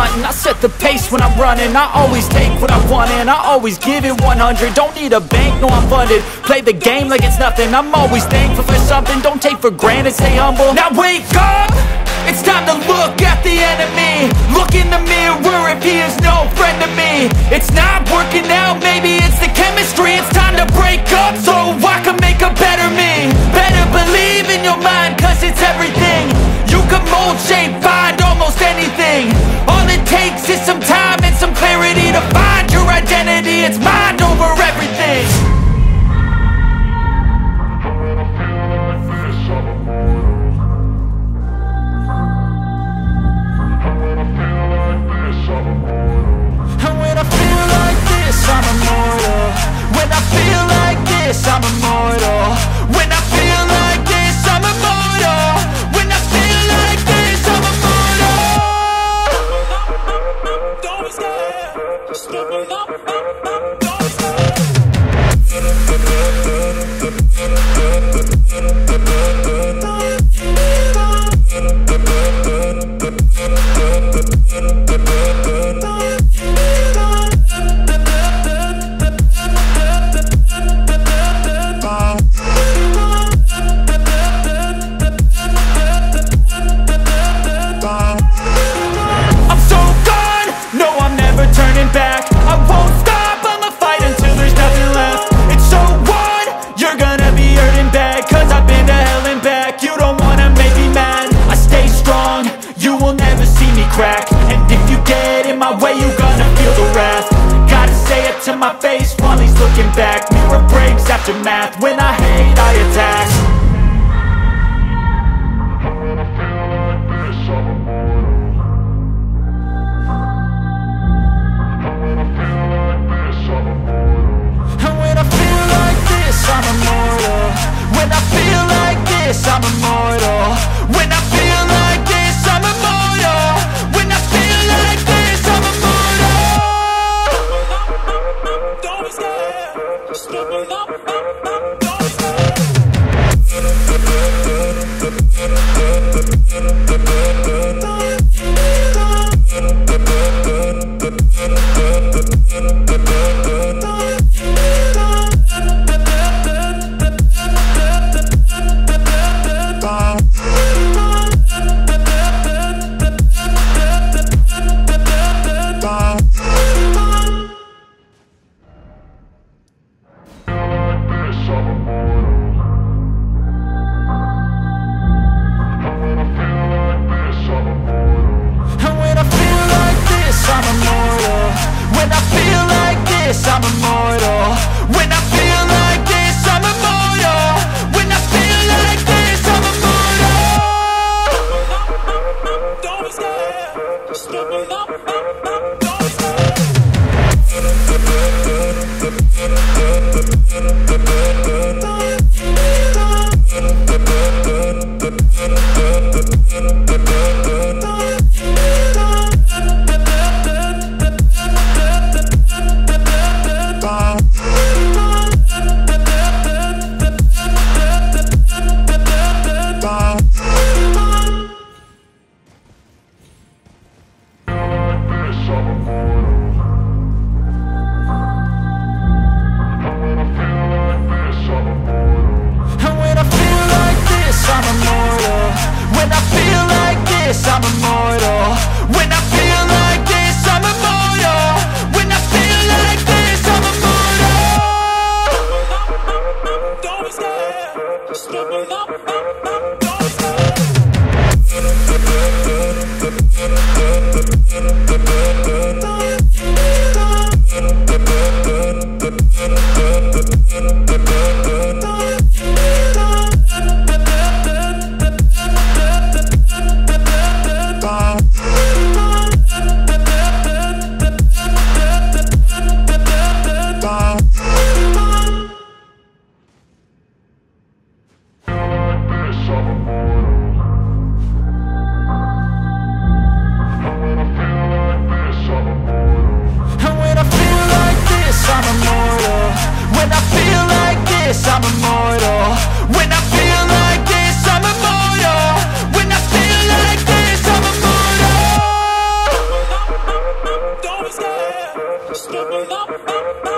stunting. I set the pace when I'm running. I always take what I want and I always give it 100. Don't need a bank, no, I'm funded. Play the game like it's nothing. I'm always thankful for something. Don't take for granted, stay humble. Now wake up! It's time to look at the enemy. Look in the mirror if he is no friend to me. It's not working out, maybe it's the chemistry. It's time to break up so I can make a better me. Better believe in your mind, cause it's everything. You can mold, shape, find almost anything. All it takes is some time and some clarity to find your identity. It's mind over everything. I'm immortal. When I feel like this, I'm immortal. When I feel like this, I'm immortal. Don't be scared. Stupid up. My face while he's looking back. Mirror breaks after math. When I hate, I attack. When I feel like this, I'm immortal. When I feel like this, I'm immortal. When I feel like this, I'm immortal. When I feel like this, I'm immortal. When I feel like this, I'm immortal. When I feel like this, I'm immortal. Stupid up. Stupid.